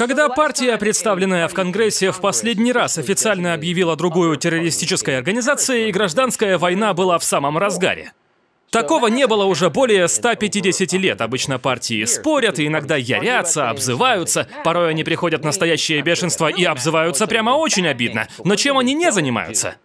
Когда партия, представленная в Конгрессе, в последний раз официально объявила другую террористической организацией, гражданская война была в самом разгаре. Такого не было уже более 150 лет. Обычно партии спорят и иногда ярятся, обзываются. Порой они приходят в настоящее бешенство и обзываются прямо очень обидно. Но чем они не занимаются?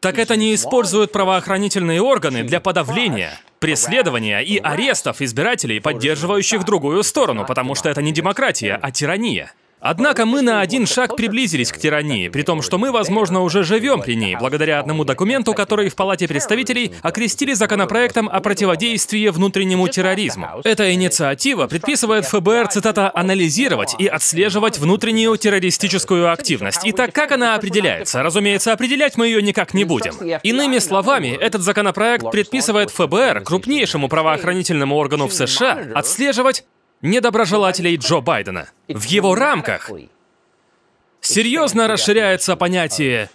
Так это не используют правоохранительные органы для подавления, преследования и арестов избирателей, поддерживающих другую сторону, потому что это не демократия, а тирания. Однако мы на один шаг приблизились к тирании, при том, что мы, возможно, уже живем при ней, благодаря одному документу, который в Палате представителей окрестили законопроектом о противодействии внутреннему терроризму. Эта инициатива предписывает ФБР, цитата, «анализировать и отслеживать внутреннюю террористическую активность». Итак, как она определяется? Разумеется, определять мы ее никак не будем. Иными словами, этот законопроект предписывает ФБР, крупнейшему правоохранительному органу в США, отслеживать недоброжелателей Джо Байдена. В его рамках серьезно расширяется понятие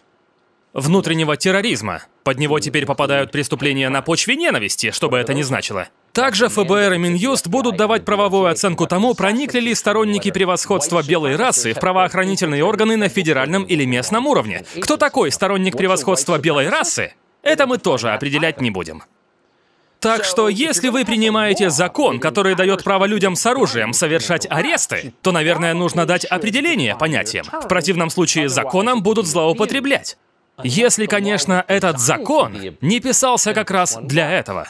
внутреннего терроризма. Под него теперь попадают преступления на почве ненависти, что бы это ни значило. Также ФБР и Минюст будут давать правовую оценку тому, проникли ли сторонники превосходства белой расы в правоохранительные органы на федеральном или местном уровне. Кто такой сторонник превосходства белой расы? Это мы тоже определять не будем. Так что, если вы принимаете закон, который дает право людям с оружием совершать аресты, то, наверное, нужно дать определение понятиям. В противном случае законом будут злоупотреблять. Если, конечно, этот закон не писался как раз для этого.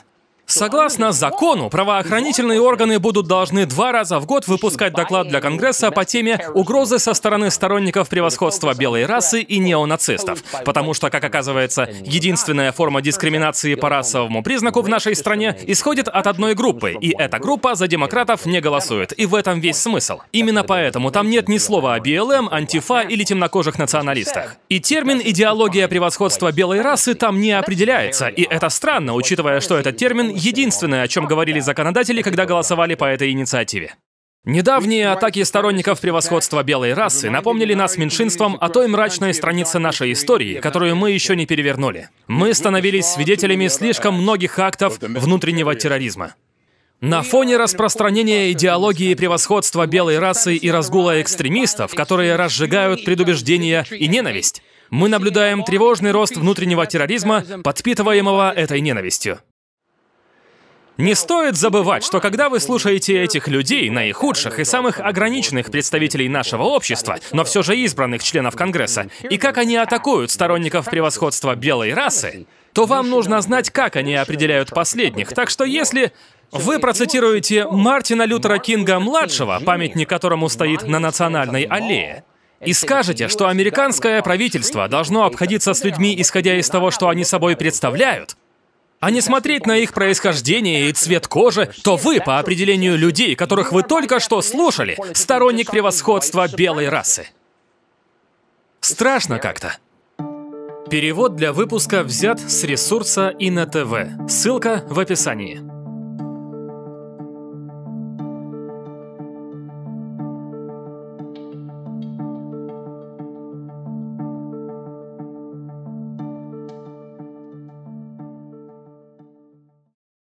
Согласно закону, правоохранительные органы будут должны 2 раза в год выпускать доклад для Конгресса по теме «Угрозы со стороны сторонников превосходства белой расы и неонацистов». Потому что, как оказывается, единственная форма дискриминации по расовому признаку в нашей стране исходит от одной группы, и эта группа за демократов не голосует, и в этом весь смысл. Именно поэтому там нет ни слова о БЛМ, Антифа или темнокожих националистах. И термин «идеология превосходства белой расы» там не определяется, и это странно, учитывая, что этот термин единственное, о чем говорили законодатели, когда голосовали по этой инициативе. Недавние атаки сторонников превосходства белой расы напомнили нас меньшинством о той мрачной странице нашей истории, которую мы еще не перевернули. Мы становились свидетелями слишком многих актов внутреннего терроризма. На фоне распространения идеологии превосходства белой расы и разгула экстремистов, которые разжигают предубеждения и ненависть, мы наблюдаем тревожный рост внутреннего терроризма, подпитываемого этой ненавистью. Не стоит забывать, что когда вы слушаете этих людей, наихудших и самых ограниченных представителей нашего общества, но все же избранных членов Конгресса, и как они атакуют сторонников превосходства белой расы, то вам нужно знать, как они определяют последних. Так что если вы процитируете Мартина Лютера Кинга-младшего, памятник которому стоит на Национальной аллее, и скажете, что американское правительство должно обходиться с людьми, исходя из того, что они собой представляют, а не смотреть на их происхождение и цвет кожи, то вы, по определению людей, которых вы только что слушали, сторонник превосходства белой расы. Страшно как-то. Перевод для выпуска взят с ресурса ИноТВ. Ссылка в описании.